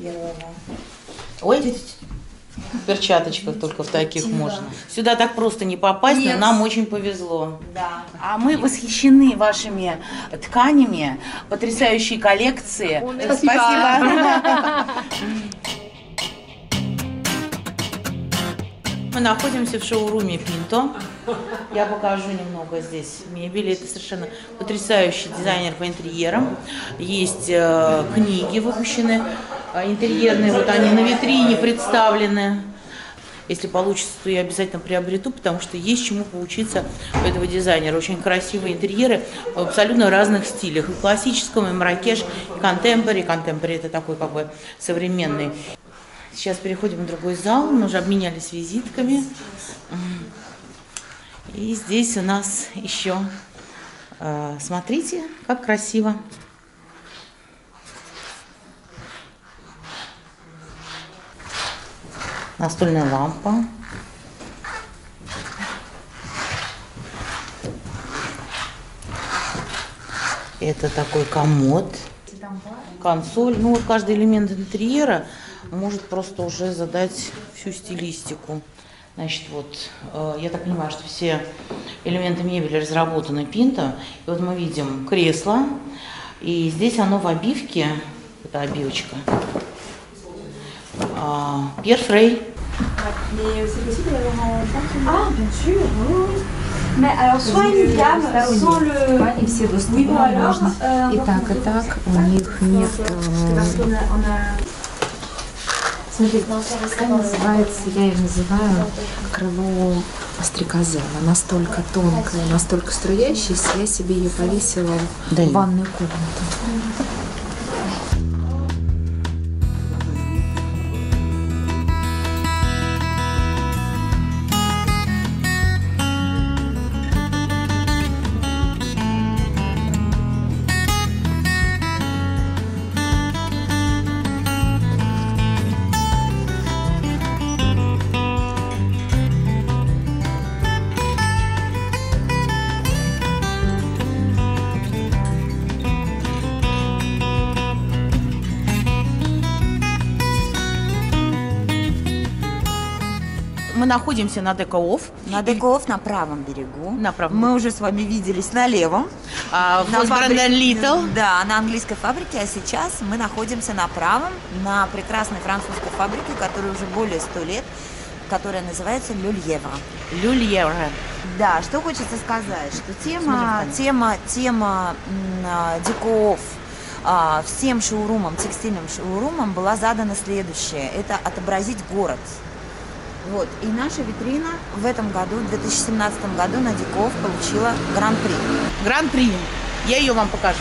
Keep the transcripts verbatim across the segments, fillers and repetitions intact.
первого. Ой, в перчаточках только в таких Сюда. можно. Сюда так просто не попасть, Нет. но нам очень повезло. Да. А мы восхищены вашими тканями, потрясающей коллекции. Спасибо. Спасибо. Мы находимся в шоуруме Пинтон. Я покажу немного здесь мебели. Это совершенно потрясающий дизайнер по интерьерам. Есть э, книги выпущены интерьерные, вот они на витрине представлены. Если получится, то я обязательно приобрету, потому что есть чему поучиться у этого дизайнера. Очень красивые интерьеры в абсолютно разных стилях. И классическом, и марракеш, и контемпори. Контемпори – это такой как бы современный. Сейчас переходим в другой зал, мы уже обменялись визитками. И здесь у нас еще, смотрите, как красиво. Настольная лампа. Это такой комод. Консоль. Ну вот каждый элемент интерьера может просто уже задать всю стилистику. Значит, вот, э, я так понимаю, что все элементы мебели разработаны Пинто. И вот мы видим кресло, и здесь оно в обивке, это обивочка, Пьер Фрей. Они все доступны, можно и так, и так, у них нет... Смотрите, она называется, я ее называю крыло стрекозы. Она настолько тонкая, настолько струящаяся, я себе ее повесила да. в ванную комнату. Находимся на Деко-офф. На Деко-офф на правом берегу. На правом. Мы уже с вами виделись на левом. А, на фабри... Да, на английской фабрике. А сейчас мы находимся на правом, на прекрасной французской фабрике, которая уже более ста лет, которая называется Лельевр. Лельевр. Да, что хочется сказать, что тема, тема, тема Деко-офф всем шоурумам, текстильным шоурумам была задана следующее. Это отобразить город. Вот. И наша витрина в этом году, в две тысячи семнадцатом году, на Деко-офф получила гран-при. Гран-при. Я ее вам покажу.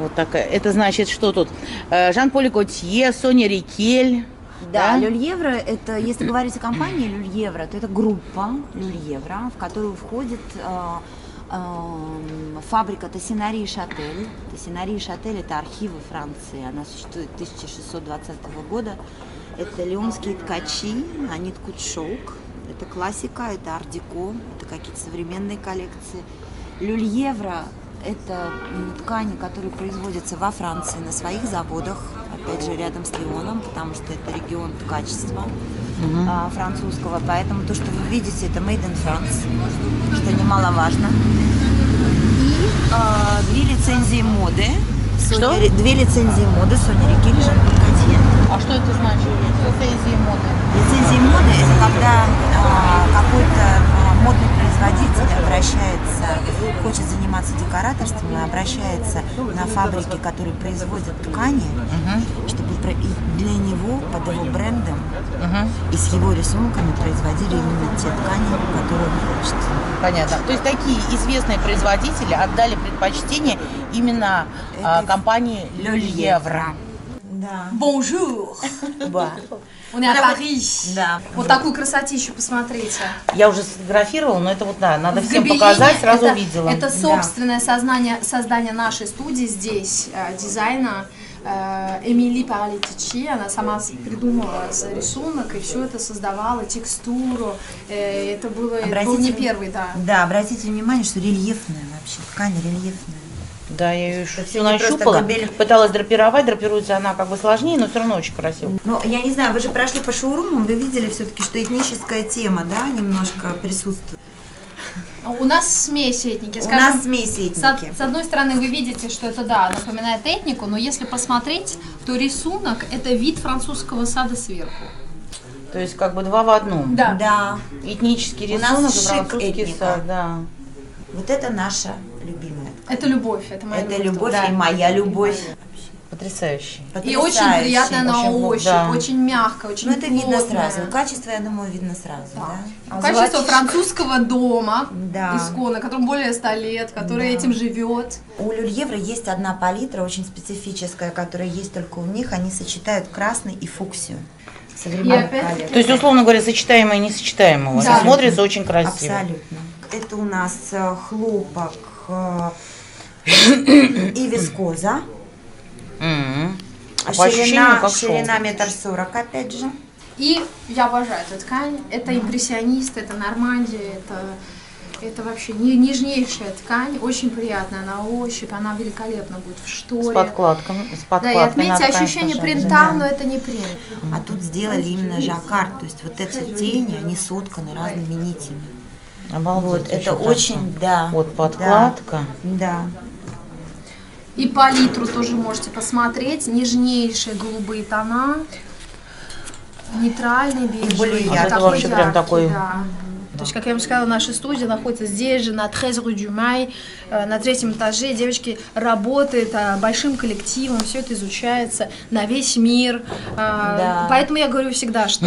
Вот такая. Это значит, что тут? Жан-Поль Готье, Соня Рикель. Да, да? Лельевр, это, если говорить о компании Лельевр, то это группа Лельевр, в которую входит э, э, фабрика Тассинари и Шатель. Тассинари и Шатель – это архивы Франции. Она существует с тысяча шестьсот двадцатого года. Это леонские ткачи, они ткут шелк, это классика, это арт-деко, это какие-то современные коллекции. Лельевр – это ткани, которые производятся во Франции на своих заводах, опять же, рядом с Леоном, потому что это регион ткачества mm-hmm. французского. Поэтому то, что вы видите, это made in France, что немаловажно. И а, две лицензии моды. Что? Соня, две лицензии моды Соня Рикель и Жан-Поль Готье. А что это значит? Лицензии моды. Лицензии моды – это когда а, какой-то модный производитель обращается, хочет заниматься декораторством и обращается на фабрики, которые производят ткани, угу. чтобы для него, под его брендом угу. и с его рисунками производили именно те ткани, которые он хочет. Понятно. То есть такие известные производители отдали предпочтение именно а, компании Лельевр. Да. Bonjour! Да. У меня Париж. Да. Вот такую красотищу, посмотрите. Я уже сфотографировала, но это вот да, надо в всем гобелине показать, сразу это, увидела. Это собственное да. сознание, создание нашей студии здесь, э, дизайна. Э, Эмили Паолитичи, она сама придумала рисунок, и все это создавала, текстуру. Э, это было, обратите, был не первый, да. Да, обратите внимание, что рельефная вообще, ткань рельефная. Да, я ее все нащупала, кабель... пыталась драпировать, драпируется она как бы сложнее, но все равно очень красиво. Ну, я не знаю, вы же прошли по шоурумам, вы видели все-таки, что этническая тема, да, немножко присутствует. У нас смесь этники. Скажем, у нас смесь этники. С, с одной стороны, вы видите, что это, да, напоминает этнику, но если посмотреть, то рисунок – это вид французского сада сверху. То есть как бы два в одном. Да. Да. Этнический рисунок, у нас французский сад, да. Вот это наша любимая. Это любовь, это моя это любовь. Это любовь и моя любовь. Потрясающе. И очень приятная на ощупь, да. Очень мягкая, очень плотная. Ну это видно сразу, качество, я думаю, видно сразу, да. Да? А качество золотишко. Французского дома, да. Исконно, которому более ста лет, который да. Этим живет. У Лельевра есть одна палитра, очень специфическая, которая есть только у них, они сочетают красный и фуксию. И опять... То есть, условно говоря, сочетаемое и несочетаемого, да. Смотрится очень красиво. Абсолютно. Это у нас хлопок и вискоза. Mm-hmm. А по ширина, ширина метр сорок, опять же. И я обожаю эту ткань. Это mm-hmm. импрессионисты, это Нормандия, это, это вообще нежнейшая ткань, очень приятная на ощупь, она великолепно будет в шторе. С подкладками. С подкладками да, и отметьте ткань, ощущение принта, да. Но это не принт. Mm-hmm. А тут сделали именно жаккард, то есть вот эти тени, они сотканы разными нитями. Обалдеть, вот, это очень, да. Вот подкладка. Да. И палитру тоже можете посмотреть, нежнейшие голубые тона, нейтральные бежевые. А это вообще яркие, прям такой... Да. Да. То есть, как я вам сказала, наша студия находится здесь же, на тринадцатом рю дю Май, на третьем этаже. Девочки работают большим коллективом, все это изучается на весь мир. Да. Поэтому я говорю всегда, что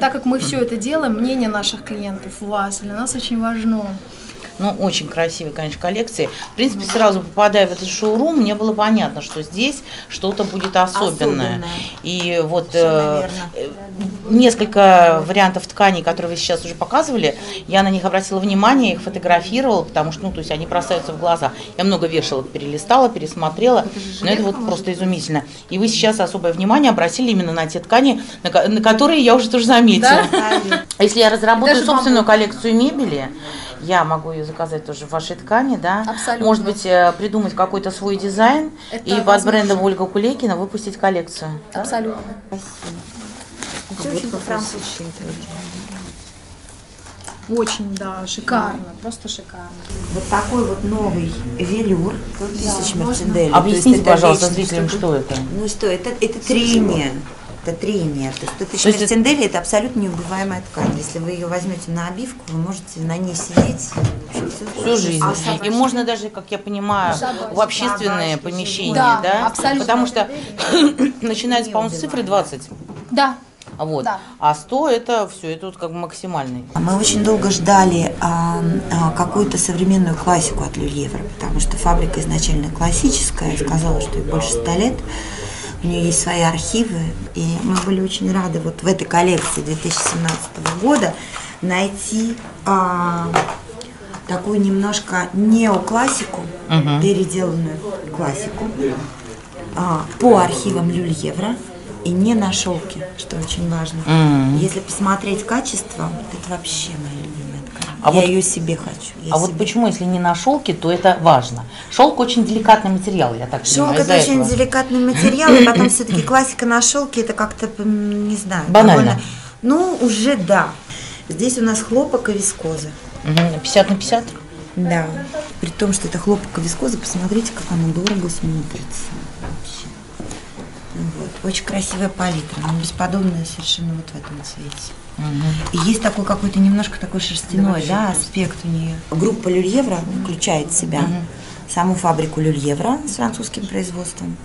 так как мы все это делаем, мнение наших клиентов, вас, для нас очень важно. Ну, очень красивые, конечно, коллекции. В принципе, сразу попадая в этот шоурум, мне было понятно, что здесь что-то будет особенное. особенное. И вот э, несколько вариантов тканей, которые вы сейчас уже показывали, я на них обратила внимание, их фотографировала, потому что, ну, то есть они бросаются в глаза. Я много вешала, перелистала, пересмотрела, но это вот просто изумительно. И вы сейчас особое внимание обратили именно на те ткани, на, на которые я уже тоже заметила. Да? Если я разработаю даже собственную могу. Коллекцию мебели, я могу ее заказать тоже в вашей ткани, да? Абсолютно. Может быть, придумать какой-то свой дизайн это и под брендом Ольга Кулейкина выпустить коллекцию. Абсолютно. Да? Спасибо. Очень по-французски. Очень, да, шикарно, да. Просто шикарно. Вот такой вот новый велюр, тысяч да, мерценделей. Объясните, пожалуйста, зрителям, что это? Ну что, это, это трение. Это трение. То есть тысяча мерценделей – это абсолютно неубиваемая ткань. Если вы ее возьмете на обивку, вы можете на ней сидеть всю жизнь. А и можно даже, как я понимаю, собачки. В общественные собачки. Помещения, да? Да? Абсолютно. Потому что начинается, по-моему, с цифры двадцать. Да. Вот. Да. А сто это все, это вот как бы максимальный. Мы очень долго ждали а, а, какую-то современную классику от Лельевра, потому что фабрика изначально классическая, сказала, что ей больше ста лет. У нее есть свои архивы, и мы были очень рады вот в этой коллекции две тысячи семнадцатого года найти а, такую немножко неоклассику, uh-huh. переделанную классику а, по архивам Лельевра и не на шелке, что очень важно. Uh-huh. Если посмотреть качество, вот это вообще моя любимая ткань. А я вот, ее себе хочу. Я а себе. Вот почему, если не на шелке, то это важно? Шелк очень деликатный материал, я так понимаю. Шелк это очень этого. Деликатный материал, и потом все-таки классика на шелке, это как-то, не знаю. Банально. Довольно, ну, уже да. Здесь у нас хлопок и вискоза. Угу, пятьдесят на пятьдесят? Да. При том, что это хлопок и вискоза, посмотрите, как она дорого смотрится. Вот. Очень красивая палитра, но бесподобная совершенно вот в этом цвете. Угу. И есть такой какой-то немножко такой шерстяной, да, да, аспект у нее. Группа Лельевра включает в себя угу. саму фабрику Лельевра с французским производством,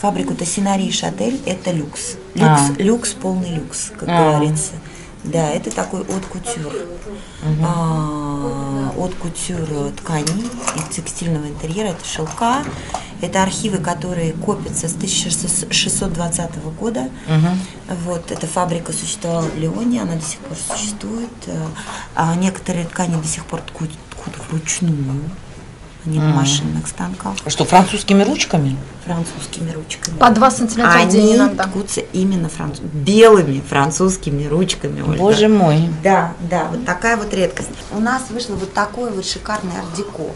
фабрику Тассинари и Шатель, это люкс. Люкс, а. Люкс, полный люкс, как а. Говорится. Да, это такой от кутюр, угу. а, от кутюр тканей и текстильного интерьера, это шелка, это архивы, которые копятся с тысяча шестьсот двадцатого года, угу. вот, эта фабрика существовала в Лионе, она до сих пор существует, а некоторые ткани до сих пор ткут, ткут вручную. Не в машинных станках. Что, французскими ручками? Французскими ручками. По два сантиметра в день иногда. Они ткутся именно француз... белыми французскими ручками. Ольга. Боже мой. Да, да, вот такая вот редкость. У нас вышло вот такое вот шикарное ардеко.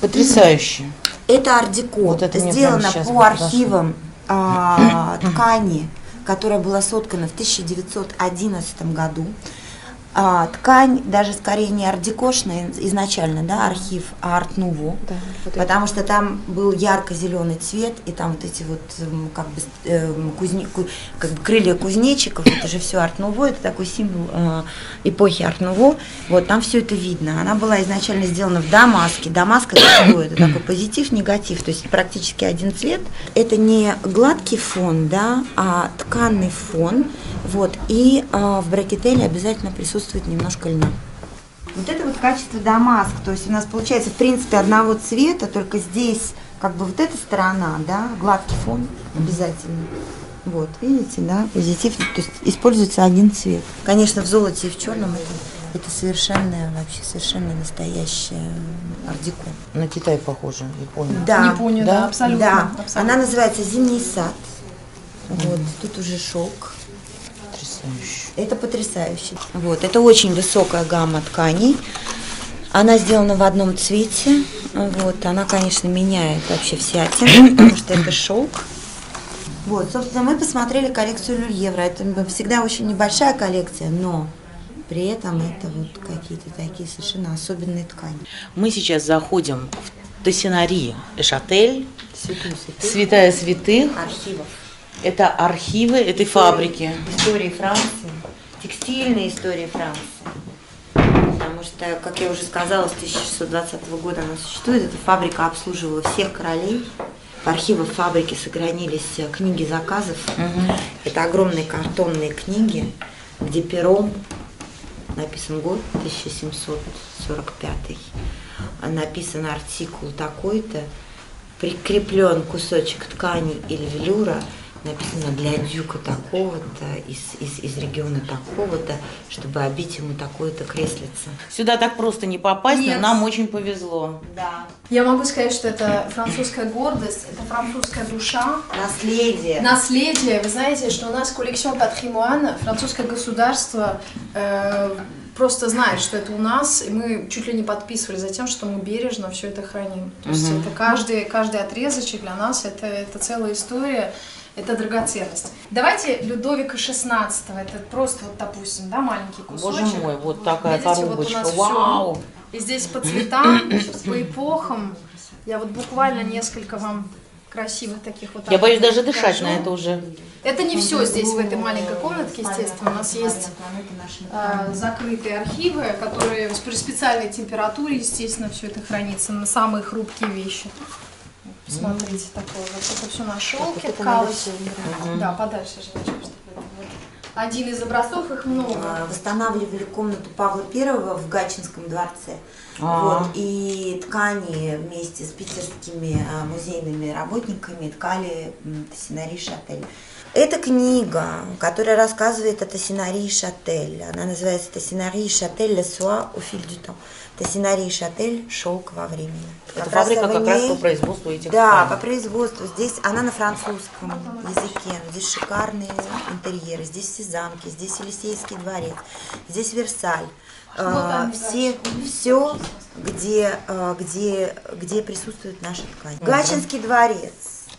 Потрясающе. Это ардеко, вот это сделано по архивам а, ткани, которая была соткана в тысяча девятьсот одиннадцатом году. А, ткань даже скорее не ардекошная изначально, да, архив, а арт-нуво, да, вот потому это. Что там был ярко-зеленый цвет, и там вот эти вот как бы, э, кузни, как бы крылья кузнечиков, это же все арт-нуво, это такой символ э, эпохи арт-нуво, вот там все это видно. Она была изначально сделана в Дамаске, Дамаск это, это такой позитив, негатив, то есть практически один цвет. Это не гладкий фон, да, а тканный фон, вот, и э, в брекетеле обязательно присутствует немножко льна. Вот это вот качество Дамаск, то есть у нас получается в принципе одного цвета, только здесь как бы вот эта сторона, да, гладкий фон обязательно. Вот, видите, да, позитив, то есть используется один цвет. Конечно, в золоте и в черном это, это совершенно, вообще совершенно настоящее ардеко. На Китай похоже, Японию. Да, Японию, да, да, абсолютно, да. Абсолютно. Она называется «Зимний сад». Mm-hmm. Вот, тут уже шелк. Потрясающе. Это потрясающе. Вот, это очень высокая гамма тканей. Она сделана в одном цвете. Вот, она, конечно, меняет вообще все оттенки, потому что это шелк. Вот, собственно, мы посмотрели коллекцию Лельевра. Это всегда очень небольшая коллекция, но при этом это вот какие-то такие совершенно особенные ткани. Мы сейчас заходим в Тассинари и Шатель, святая святых, архивов. Это архивы этой истории, фабрики. Истории Франции, текстильные истории Франции. Потому что, как я уже сказала, с тысяча шестьсот двадцатого года она существует. Эта фабрика обслуживала всех королей. В архивах фабрики сохранились книги заказов. Угу. Это огромные картонные книги, где пером написан год тысяча семьсот сорок пятый. Написан артикул такой-то, прикреплен кусочек ткани или велюра. Написано для дюка такого-то, из, из, из региона такого-то, чтобы обить ему такое-то креслице. Сюда так просто не попасть, Нет. но нам очень повезло. Да. Я могу сказать, что это французская гордость, это французская душа. Наследие. Наследие. Вы знаете, что у нас коллекцион патримуан, французское государство э, просто знает, что это у нас, и мы чуть ли не подписывали за тем, что мы бережно все это храним. То есть угу. это каждый, каждый отрезочек для нас, это, это целая история. Это драгоценность. Давайте Людовика шестнадцатого, это просто, вот, допустим, да, маленький кусочек. Боже мой, вот такая коробочка, вот вау! Все. И здесь по цветам, по эпохам. Я вот буквально несколько вам красивых таких вот... Я боюсь даже покажу. Дышать на это уже. Это не все здесь, в этой маленькой комнатке, естественно. У нас есть э, закрытые архивы, которые при специальной температуре, естественно, все это хранится, на самые хрупкие вещи. Смотрите, такое вот, это все на шелке, ткалось. Да, подальше же, чтобы это вот. Один из образцов, их много. Восстанавливали комнату Павла Первого в Гатчинском дворце. А-а-а. Вот, и ткани вместе с питерскими музейными работниками ткали Тассинари и Шатель. Это книга, которая рассказывает о Тассинари и Шатель. Она называется «Тассинари и Шатель le soir au fil du temps». Тассинари и Шатель «Шелк во времени». Это фабрика как ней... раз по производству этих Да, тканей. По производству. Здесь она на французском языке. Здесь шикарные интерьеры. Здесь все замки, здесь Елисейский дворец, здесь Версаль. А, все, все где, где, где присутствует наша ткань. Гатчинский дворец.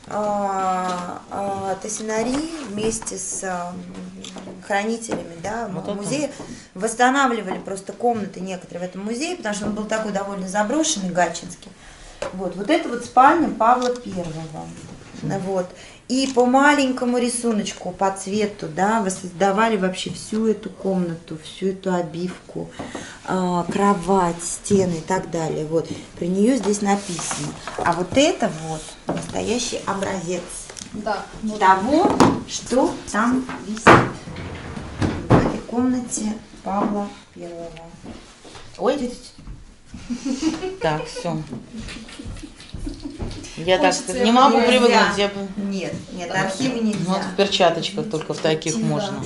А, а, Тассинари вместе с... хранителями, да, вот музея, восстанавливали просто комнаты некоторые в этом музее, потому что он был такой довольно заброшенный, гатчинский. Вот, вот это вот спальня Павла Первого. Вот. И по маленькому рисуночку, по цвету, да, воссоздавали вообще всю эту комнату, всю эту обивку, кровать, стены и так далее. Вот. Про нее здесь написано. А вот это вот настоящий образец да, вот. того, что там висит. В комнате Павла Первого. Ой, так, все. Я так не могу привыкнуть. Я... Нет, нет, архивы нельзя. Вот в перчаточках только в таких можно.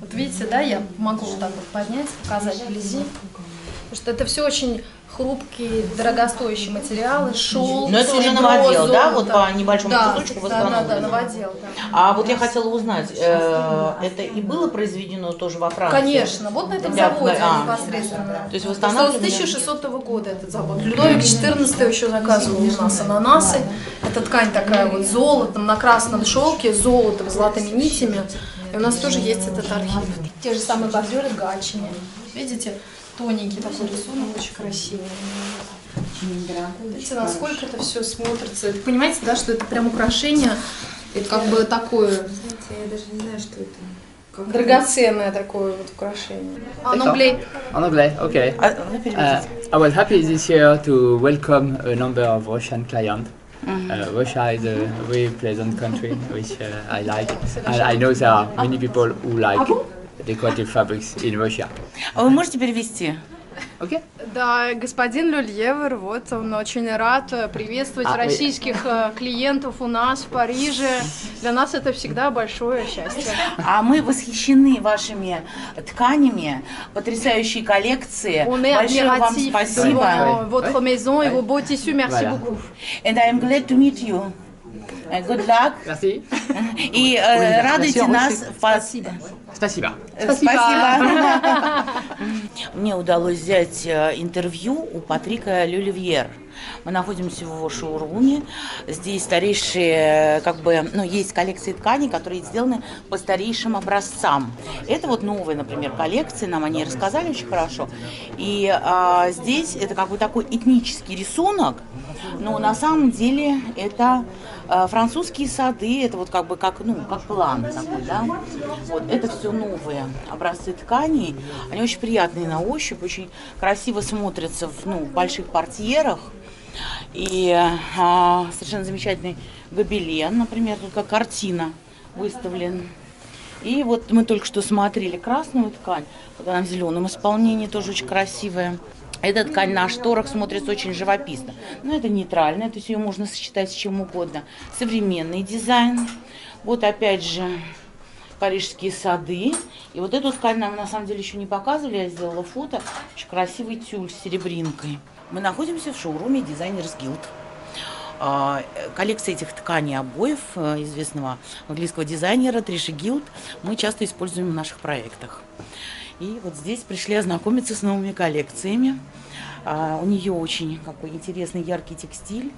Вот видите, да, я могу вот так вот поднять, показать вблизи. Потому что это все очень хрупкие, дорогостоящие материалы, шелк. Но это уже новодел, да? Вот по небольшому кусочку восстанавливали. Да, да, новодел. А вот я хотела узнать, это и было произведено тоже во Франции? Конечно, вот на этом заводе непосредственно. То есть восстанавливали? С тысяча шестисотого года этот завод. Людовик четырнадцатый еще заказывал у нас ананасы. Это ткань такая вот золотом, на красном шелке, золотом, золотыми нитями. И у нас тоже есть этот архив. Те же самые бордюры в Гатчине. Видите? Тоненький такой рисунок, очень красивый. Видите, насколько это все смотрится. Вы понимаете, да, что это прям украшение, это как бы такое... Знаете, я даже не знаю, что это. Как драгоценное это? Такое вот украшение. Аноглей. Аноглей, окей. I was happy this year to welcome a number of Russian clients. Uh, Russia is a very pleasant country, which uh, I like. And I know there are many people who like decorative fabrics in Russia. А вы можете перевести? Okay. Да, господин Лельевр, вот он очень рад приветствовать а, российских вы... клиентов у нас в Париже. Для нас это всегда большое счастье. А мы восхищены вашими тканями, потрясающие коллекции. Большое вам спасибо. Votre maison et vos beaux tissus, merci beaucoup. And I am glad to meet you. Good luck. И э, радуйте нас. Спасибо. Спасибо. Спасибо. Мне удалось взять интервью у Патрика Ле Ливьер. Мы находимся в его шоуруме. Здесь старейшие, как бы, ну, есть коллекции тканей, которые сделаны по старейшим образцам. Это вот новые, например, коллекции, нам они рассказали очень хорошо. И а, здесь это как бы такой этнический рисунок, но на самом деле это а, французские сады, это вот как бы как, ну, как план такой, да. Вот, это все новые образцы тканей, они очень приятные на ощупь, очень красиво смотрятся в, ну, больших портьерах. И а, совершенно замечательный гобелен, например, тут как картина выставлен. И вот мы только что смотрели красную ткань, вот она в зеленом исполнении, тоже очень красивая. Эта ткань на шторах смотрится очень живописно. Но это нейтральная, то есть ее можно сочетать с чем угодно. Современный дизайн. Вот опять же парижские сады. И вот эту ткань нам на самом деле еще не показывали, я сделала фото. Очень красивый тюль с серебринкой. Мы находимся в шоуруме «Дизайнерс Гилд». Коллекция этих тканей обоев известного английского дизайнера Триши Гилд мы часто используем в наших проектах. И вот здесь пришли ознакомиться с новыми коллекциями. У нее очень какой интересный яркий текстиль,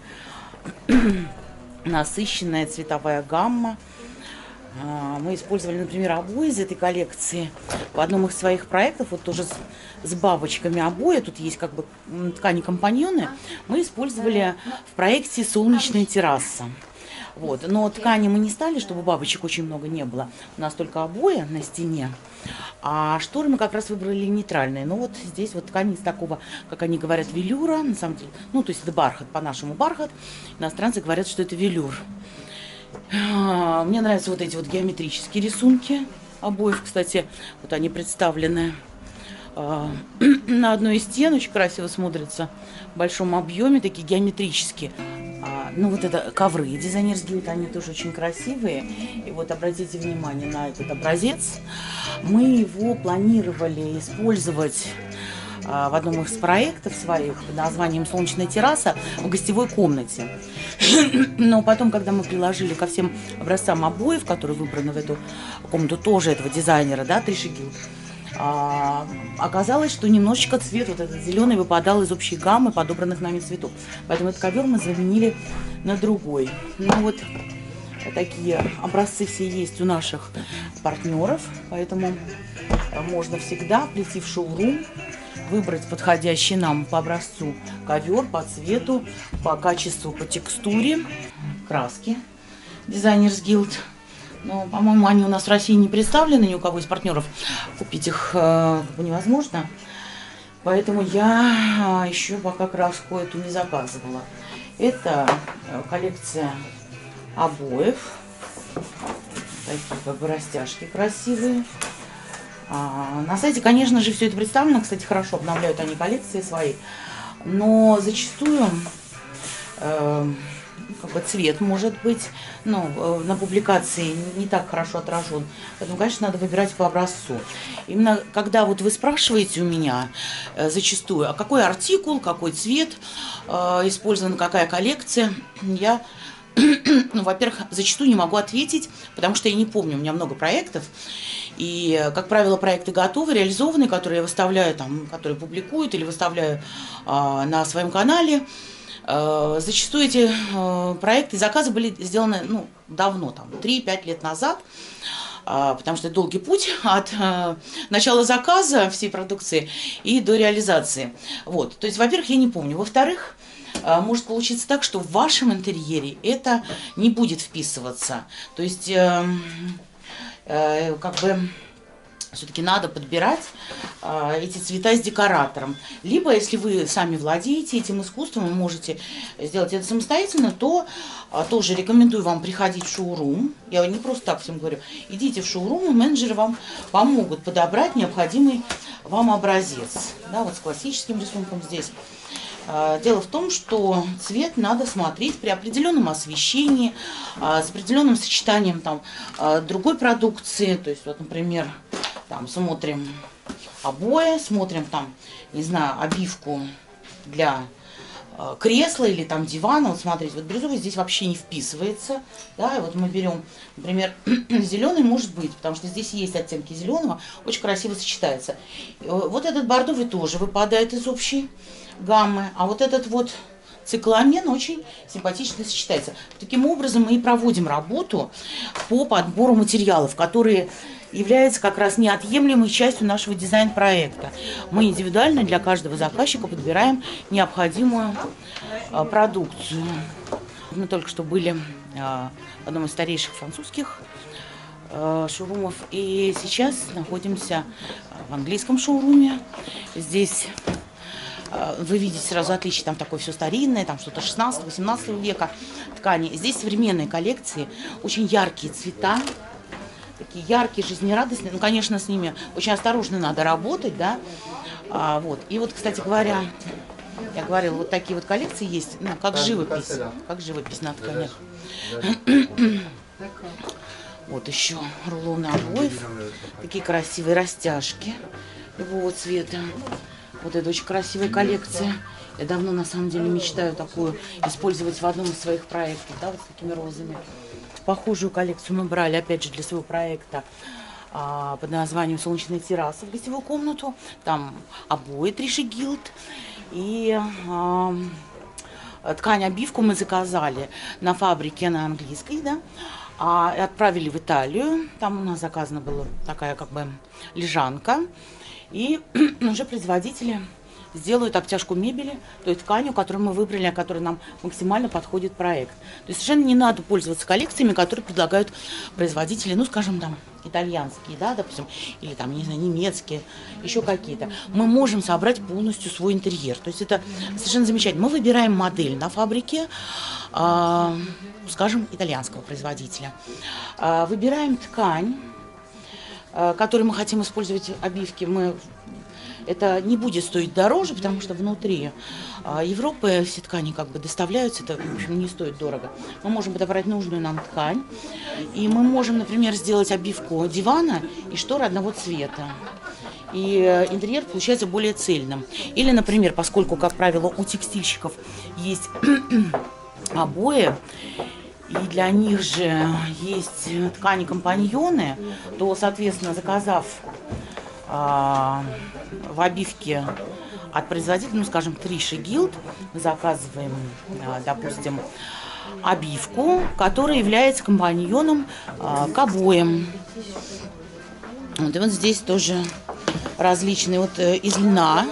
насыщенная цветовая гамма. Мы использовали, например, обои из этой коллекции в одном из своих проектов, вот тоже с, с бабочками обои, тут есть как бы ткани-компаньоны, мы использовали в проекте «Солнечная терраса». Вот. Но ткани мы не стали, чтобы бабочек очень много не было, у нас только обои на стене, а шторы мы как раз выбрали нейтральные. Но вот здесь вот ткани из такого, как они говорят, велюра, на самом деле, ну то есть это бархат, по-нашему бархат, иностранцы говорят, что это велюр. Мне нравятся вот эти вот геометрические рисунки обоев, кстати, вот они представлены на одной из стен, очень красиво смотрятся в большом объеме, такие геометрические. Ну вот это ковры Дизайнерс Гилд, они тоже очень красивые. И вот обратите внимание на этот образец, мы его планировали использовать в одном из проектов своих под названием «Солнечная терраса» в гостевой комнате. Но потом, когда мы приложили ко всем образцам обоев, которые выбраны в эту комнату тоже этого дизайнера, да, Триши Гилд, оказалось, что немножечко цвет вот этот зеленый выпадал из общей гаммы подобранных нами цветов. Поэтому этот ковер мы заменили на другой. Ну вот такие образцы все есть у наших партнеров, поэтому можно всегда прийти в шоурум, выбрать подходящий нам по образцу ковер, по цвету, по качеству, по текстуре, краски Дизайнерс Гилд. Но, по-моему, они у нас в России не представлены, ни у кого из партнеров купить их э, невозможно. Поэтому я еще пока краску эту не заказывала. Это коллекция обоев. Такие как бы растяжки красивые. На сайте, конечно же, все это представлено, кстати, хорошо обновляют они коллекции свои, но зачастую э, как бы цвет может быть, ну, на публикации не так хорошо отражен. Поэтому, конечно, надо выбирать по образцу. Именно когда вот вы спрашиваете у меня зачастую, а какой артикул, какой цвет использован, какая коллекция, я... Ну, во-первых, зачастую не могу ответить, потому что я не помню, у меня много проектов. И, как правило, проекты готовы, реализованы, которые я выставляю, там, которые публикуют или выставляю а, на своем канале. А, зачастую эти а, проекты, заказы были сделаны ну, давно, там, три-пять лет назад, а, потому что это долгий путь от а, начала заказа всей продукции и до реализации. Вот. То есть, во-первых, я не помню. Во-вторых, может получиться так, что в вашем интерьере это не будет вписываться. То есть, э, э, как бы, все-таки надо подбирать э, эти цвета с декоратором. Либо, если вы сами владеете этим искусством и можете сделать это самостоятельно, то э, тоже рекомендую вам приходить в шоурум. Я не просто так всем говорю. Идите в шоурум, и менеджеры вам помогут подобрать необходимый вам образец. Да, вот с классическим рисунком здесь. Дело в том, что цвет надо смотреть при определенном освещении, с определенным сочетанием там, другой продукции. То есть, вот, например, там, смотрим обои, смотрим там, не знаю, обивку для кресла или там дивана. Вот смотрите, вот бирюзовый здесь вообще не вписывается. Да? И вот мы берем, например, зеленый может быть, потому что здесь есть оттенки зеленого, очень красиво сочетается. Вот этот бордовый тоже выпадает из общей гаммы, а вот этот вот цикламен очень симпатично сочетается. Таким образом мы и проводим работу по подбору материалов, которые являются как раз неотъемлемой частью нашего дизайн-проекта. Мы индивидуально для каждого заказчика подбираем необходимую а, продукцию. Мы только что были а, в одном из старейших французских а, шоурумов, и сейчас находимся в английском шоуруме. Здесь вы видите сразу отличие, там такое все старинное, там что-то шестнадцатого-восемнадцатого века ткани. Здесь современные коллекции, очень яркие цвета, такие яркие, жизнерадостные. Ну, конечно, с ними очень осторожно надо работать, да. А, вот. И вот, кстати говоря, я говорила, вот такие вот коллекции есть, ну, как живопись, как живопись на тканях. Вот еще рулоны обоев, такие красивые растяжки любого цвета. Вот это очень красивая коллекция. Я давно, на самом деле, мечтаю такую использовать в одном из своих проектов, да, вот с такими розами. Похожую коллекцию мы брали, опять же, для своего проекта а, под названием «Солнечная терраса» в гостевую комнату. Там обои Триши Гилд и а, ткань-обивку мы заказали на фабрике на английской, да. А, отправили в Италию. Там у нас заказана была такая как бы лежанка. И уже производители сделают обтяжку мебели той тканью, которую мы выбрали, которая нам максимально подходит проект. То есть совершенно не надо пользоваться коллекциями, которые предлагают производители, ну, скажем, там, итальянские, да, допустим, или там, не знаю, немецкие, еще какие-то. Мы можем собрать полностью свой интерьер. То есть это совершенно замечательно. Мы выбираем модель на фабрике, э, скажем, итальянского производителя. Э, выбираем ткань, который мы хотим использовать обивки, мы... это не будет стоить дороже, потому что внутри Европы все ткани как бы доставляются, это, в общем, не стоит дорого. Мы можем подобрать нужную нам ткань, и мы можем, например, сделать обивку дивана и шторы одного цвета. И интерьер получается более цельным. Или, например, поскольку, как правило, у текстильщиков есть обои, и для них же есть ткани-компаньоны, то, соответственно, заказав э, в обивке от производителя, ну, скажем, Триша Гилд, мы заказываем, э, допустим, обивку, которая является компаньоном э, к обоям. Вот, и вот здесь тоже различные. Вот э, из льна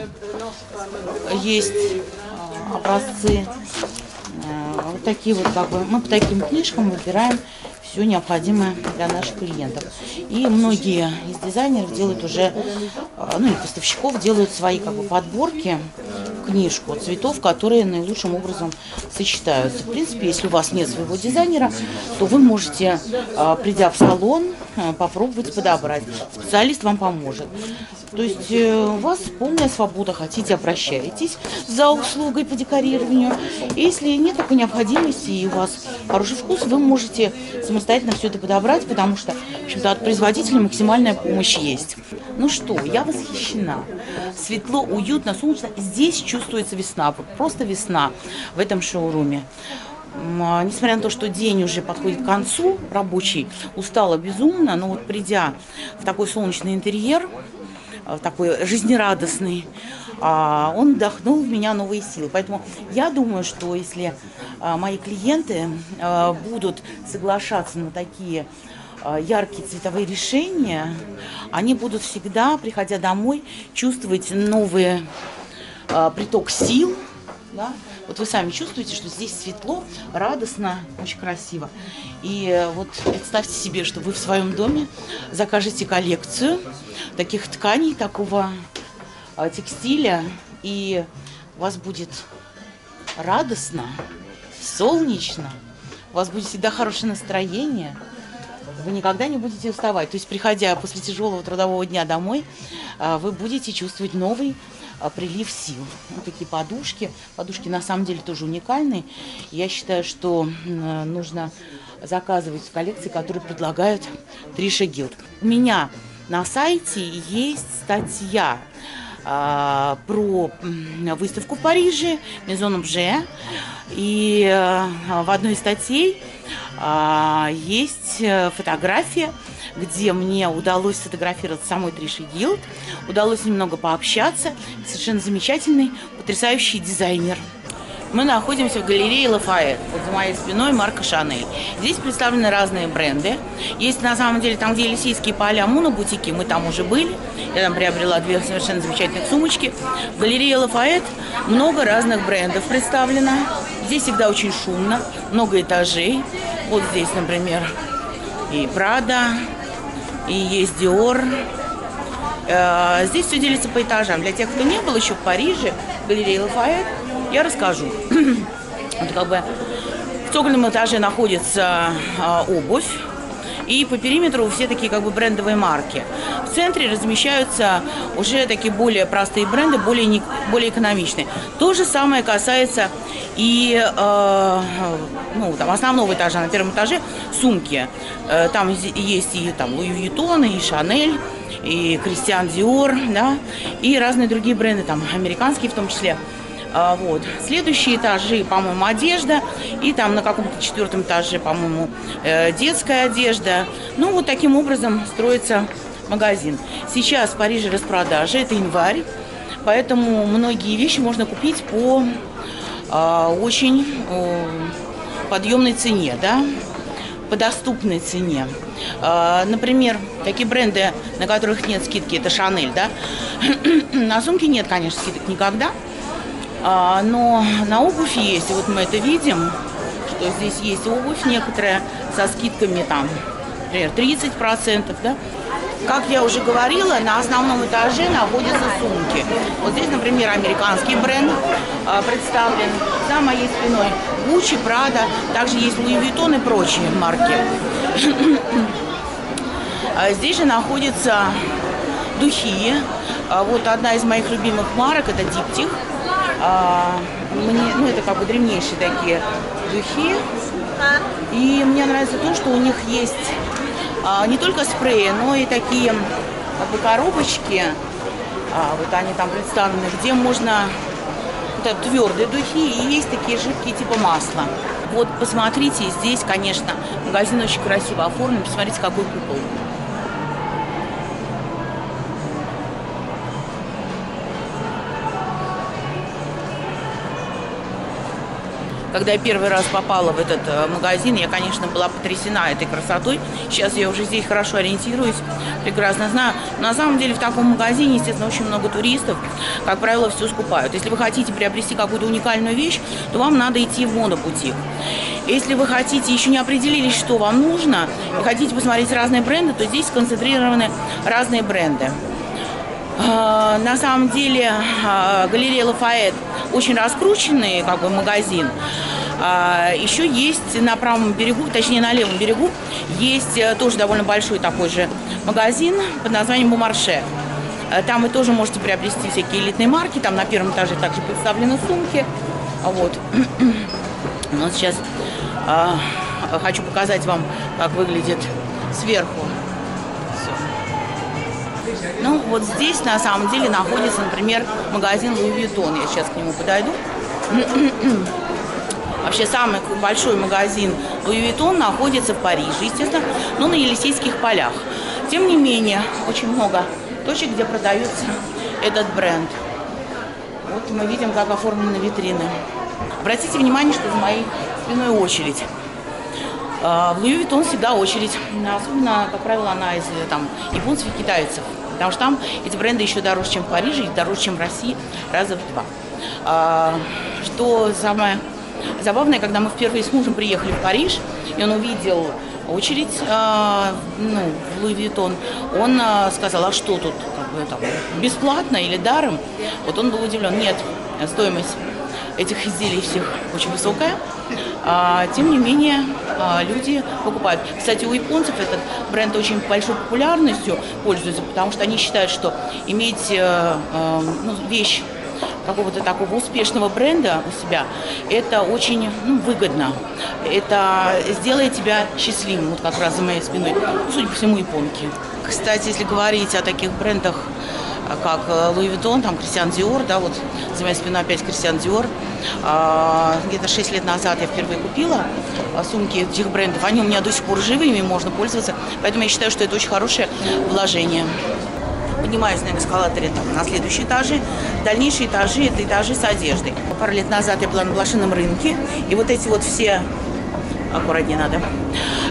есть э, образцы. Вот такие вот, как бы, мы по таким книжкам выбираем все необходимое для наших клиентов. И многие из дизайнеров делают уже, ну, и поставщиков делают свои, как бы, подборки книжку цветов, которые наилучшим образом сочетаются. В принципе, если у вас нет своего дизайнера, то вы можете, придя в салон, попробовать подобрать. Специалист вам поможет. То есть у вас полная свобода, хотите — обращайтесь за услугой по декорированию. Если нет такой необходимости и у вас хороший вкус, вы можете самостоятельно все это подобрать, потому что, в общем-то, от производителя максимальная помощь есть. Ну что, я восхищена. Светло, уютно, солнечно. Здесь чувствуется весна, просто весна в этом шоуруме. Несмотря на то, что день уже подходит к концу, рабочий, устала безумно, но вот придя в такой солнечный интерьер, такой жизнерадостный, он вдохнул в меня новые силы. Поэтому я думаю, что если мои клиенты будут соглашаться на такие яркие цветовые решения, они будут всегда, приходя домой, чувствовать новый приток сил. Да? Вот вы сами чувствуете, что здесь светло, радостно, очень красиво. И вот представьте себе, что вы в своем доме закажете коллекцию таких тканей, такого текстиля, и у вас будет радостно, солнечно, у вас будет всегда хорошее настроение. Вы никогда не будете уставать. То есть, приходя после тяжелого трудового дня домой, вы будете чувствовать новый прилив сил. Вот такие подушки. Подушки на самом деле тоже уникальные. Я считаю, что нужно заказывать в коллекции, которые предлагают Триша Гилд. У меня на сайте есть статья э, про выставку в Париже Maison&Objet. И э, в одной из статей э, есть фотография, где мне удалось сфотографировать самой Триши Гилд, удалось немного пообщаться. Совершенно замечательный, потрясающий дизайнер. Мы находимся в галерее Лафайет, вот за моей спиной марка Шанель. Здесь представлены разные бренды. Есть на самом деле там, где Елисейские поля, монобутики, мы там уже были. Я там приобрела две совершенно замечательных сумочки. В галерее Лафайет много разных брендов представлено. Здесь всегда очень шумно, много этажей. Вот здесь, например, и Прада, и есть Диор. Здесь все делится по этажам. Для тех, кто не был еще в Париже, в галерее Лафайет, я расскажу. Вот как бы в цокольном этаже находится а, обувь, и по периметру все такие как бы брендовые марки. В центре размещаются уже такие более простые бренды, более, не, более экономичные. То же самое касается и э, ну, там, основного этажа, на первом этаже сумки. Э, там есть и Луи Вьютон, и Шанель, и Кристиан Диор, да, и разные другие бренды, там американские в том числе. Вот. Следующие этажи, по-моему, одежда. И там на каком-то четвертом этаже, по-моему, детская одежда. Ну, вот таким образом строится магазин. Сейчас в Париже распродажи, это январь. Поэтому многие вещи можно купить по э, очень э, подъемной цене, да? По доступной цене. Э, например, такие бренды, на которых нет скидки, это Шанель, да? На сумке нет, конечно, скидок никогда. Но на обувь есть, вот мы это видим, что здесь есть обувь некоторая со скидками, там, например, тридцать процентов, да? Как я уже говорила, на основном этаже находятся сумки. Вот здесь, например, американский бренд а, представлен. За моей спиной Гуччи, Прада, также есть Луи Вьютон и прочие марки. Здесь же находятся духи. Вот одна из моих любимых марок – это Диптик. Мне, ну, это как бы древнейшие такие духи. И мне нравится то, что у них есть а, не только спреи, но и такие как бы коробочки. А, вот они там представлены, где можно вот это, твердые духи, и есть такие жидкие типа масла. Вот посмотрите, здесь, конечно, магазин очень красиво оформлен. Посмотрите, какой купол. Когда я первый раз попала в этот магазин, я, конечно, была потрясена этой красотой. Сейчас я уже здесь хорошо ориентируюсь, прекрасно знаю. На самом деле в таком магазине, естественно, очень много туристов. Как правило, все скупают. Если вы хотите приобрести какую-то уникальную вещь, то вам надо идти в монобутик. Если вы хотите, еще не определились, что вам нужно, и хотите посмотреть разные бренды, то здесь сконцентрированы разные бренды. На самом деле галерея Лафайет очень раскрученный как бы, магазин. А, еще есть на правом берегу, точнее на левом берегу, есть тоже довольно большой такой же магазин под названием «Бумарше». Там вы тоже можете приобрести всякие элитные марки, там на первом этаже также представлены сумки. Вот. Но сейчас а, хочу показать вам, как выглядит сверху. Все. Ну вот здесь на самом деле находится, например, магазин Луи Виттон. Я сейчас к нему подойду. Вообще самый большой магазин Луи Виттон находится в Париже, естественно, но на Елисейских полях. Тем не менее, очень много точек, где продается этот бренд. Вот мы видим, как оформлены витрины. Обратите внимание, что за моей спиной очередь. В Луи Виттон всегда очередь. Особенно, как правило, она из там, японцев и китайцев. Потому что там эти бренды еще дороже, чем в Париже, и дороже, чем в России, раза в два. А, что самое забавное, когда мы впервые с мужем приехали в Париж, и он увидел очередь а, ну, в Луи Виттон, он а, сказал, а что тут, как бы, там, бесплатно или даром? Вот он был удивлен. Нет, стоимость этих изделий всех очень высокая. А, тем не менее, а, люди покупают. Кстати, у японцев этот бренд очень большой популярностью пользуется, потому что они считают, что иметь а, а, ну, вещь какого-то такого успешного бренда у себя, это очень ну, выгодно. Это сделает тебя счастливым, вот как раз за моей спиной. Ну, судя по всему, японки. Кстати, если говорить о таких брендах, как Луи Виттон, там Кристиан Диор, да, вот за моей спиной опять Кристиан Диор. А, где-то шесть лет назад я впервые купила сумки этих брендов. Они у меня до сих пор живы, ими можно пользоваться. Поэтому я считаю, что это очень хорошее вложение. Поднимаюсь на эскалаторе там, на следующие этажи. Дальнейшие этажи – это этажи с одеждой. Пару лет назад я была на блошином рынке. И вот эти вот все… Аккуратнее надо.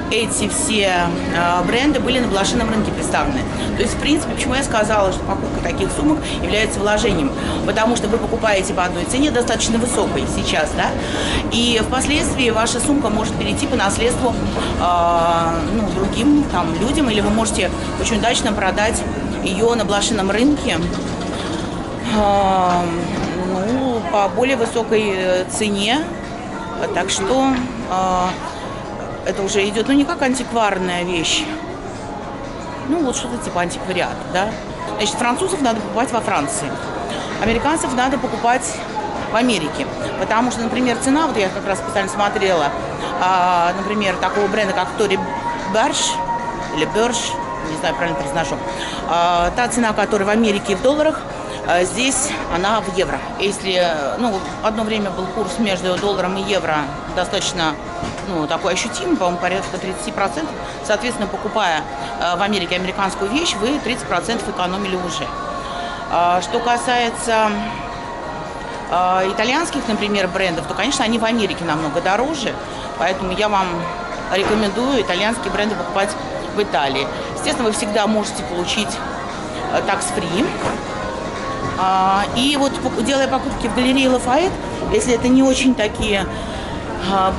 Эти все э, бренды были на блошином рынке представлены. То есть, в принципе, почему я сказала, что покупка таких сумок является вложением? Потому что вы покупаете по одной цене, достаточно высокой сейчас, да? И впоследствии ваша сумка может перейти по наследству э, ну, другим там, людям, или вы можете очень удачно продать ее на блошином рынке э, ну, по более высокой цене. Так что э, это уже идет, ну, не как антикварная вещь, ну, вот что-то типа антиквариата, да. Значит, французов надо покупать во Франции, американцев надо покупать в Америке, потому что, например, цена, вот я как раз специально смотрела, э, например, такого бренда, как Тори Берш, или Берш, не знаю, правильно произношу, э, та цена, которая в Америке в долларах, здесь она в евро. Если, ну, одно время был курс между долларом и евро достаточно, ну, такой ощутимый, по-моему, порядка тридцати процентов. Соответственно, покупая в Америке американскую вещь, вы тридцать процентов экономили уже. Что касается итальянских, например, брендов, то, конечно, они в Америке намного дороже. Поэтому я вам рекомендую итальянские бренды покупать в Италии. Естественно, вы всегда можете получить tax-free. И вот, делая покупки в галерее Лафайет, если это не очень такие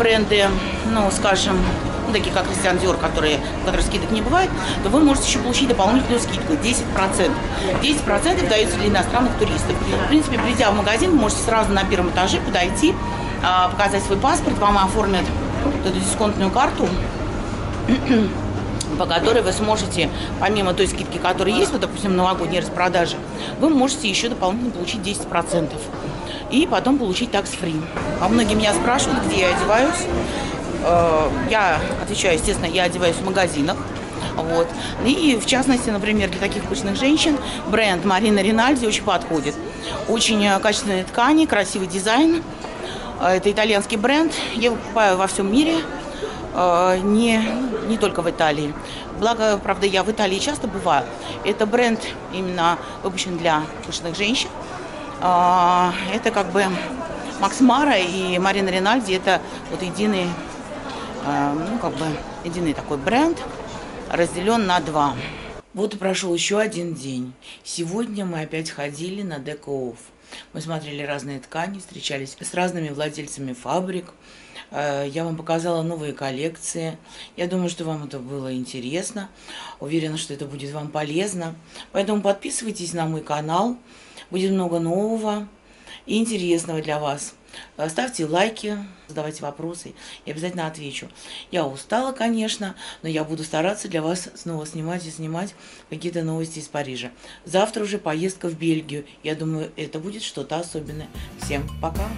бренды, ну, скажем, такие как Кристиан Диор, которые, которые скидок не бывает, то вы можете еще получить дополнительную скидку десять процентов. десять процентов даются для иностранных туристов. В принципе, придя в магазин, вы можете сразу на первом этаже подойти, показать свой паспорт, вам оформят вот эту дисконтную карту, по которой вы сможете, помимо той скидки, которая есть, вот, допустим, новогодние распродажи, вы можете еще дополнительно получить десять процентов и потом получить tax-free. А многие меня спрашивают, где я одеваюсь. Я отвечаю, естественно, я одеваюсь в магазинах. Вот. И, в частности, например, для таких пышных женщин бренд Marina Rinaldi очень подходит. Очень качественные ткани, красивый дизайн. Это итальянский бренд. Я его покупаю во всем мире. Не, не только в Италии. Благо, правда, я в Италии часто бываю. Это бренд именно выпущен для пышных женщин. Это как бы Макс Мара и Marina Rinaldi. Это вот единый, ну, как бы, единый такой бренд, разделен на два. Вот и прошел еще один день. Сегодня мы опять ходили на Деко-офф. Мы смотрели разные ткани, встречались с разными владельцами фабрик. Я вам показала новые коллекции. Я думаю, что вам это было интересно. Уверена, что это будет вам полезно. Поэтому подписывайтесь на мой канал. Будет много нового. и интересного для вас. Ставьте лайки, задавайте вопросы, я обязательно отвечу. Я устала, конечно, но я буду стараться для вас снова снимать и снимать какие-то новости из Парижа. Завтра уже поездка в Бельгию. Я думаю, это будет что-то особенное. Всем пока!